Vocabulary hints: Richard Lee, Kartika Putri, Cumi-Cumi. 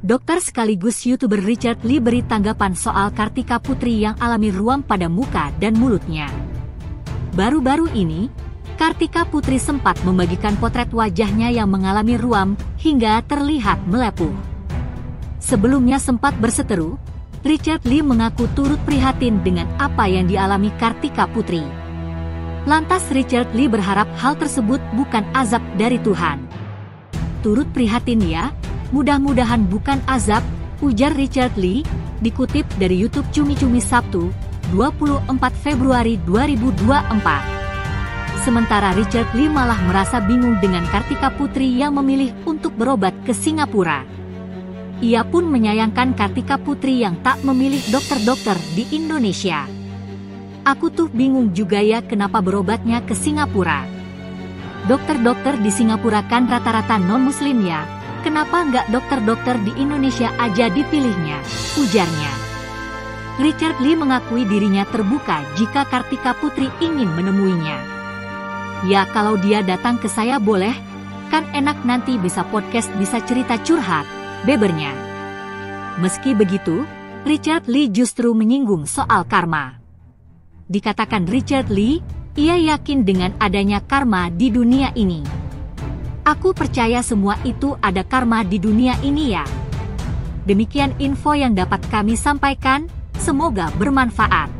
Dokter sekaligus YouTuber Richard Lee beri tanggapan soal Kartika Putri yang alami ruam pada muka dan mulutnya. Baru-baru ini, Kartika Putri sempat membagikan potret wajahnya yang mengalami ruam hingga terlihat melepuh. Sebelumnya sempat berseteru, Richard Lee mengaku turut prihatin dengan apa yang dialami Kartika Putri. Lantas Richard Lee berharap hal tersebut bukan azab dari Tuhan. Turut prihatin ya, mudah-mudahan bukan azab, ujar Richard Lee, dikutip dari YouTube Cumi-Cumi Sabtu, 24 Februari 2024. Sementara Richard Lee malah merasa bingung dengan Kartika Putri yang memilih untuk berobat ke Singapura. Ia pun menyayangkan Kartika Putri yang tak memilih dokter-dokter di Indonesia. Aku tuh bingung juga ya kenapa berobatnya ke Singapura. Dokter-dokter di Singapura kan rata-rata non-muslim ya, kenapa nggak dokter-dokter di Indonesia aja dipilihnya, ujarnya. Richard Lee mengakui dirinya terbuka jika Kartika Putri ingin menemuinya. Ya kalau dia datang ke saya boleh, kan enak nanti bisa podcast bisa cerita curhat, bebernya. Meski begitu, Richard Lee justru menyinggung soal karma. Dikatakan Richard Lee, ia yakin dengan adanya karma di dunia ini. Aku percaya semua itu ada karma di dunia ini ya. Demikian info yang dapat kami sampaikan, semoga bermanfaat.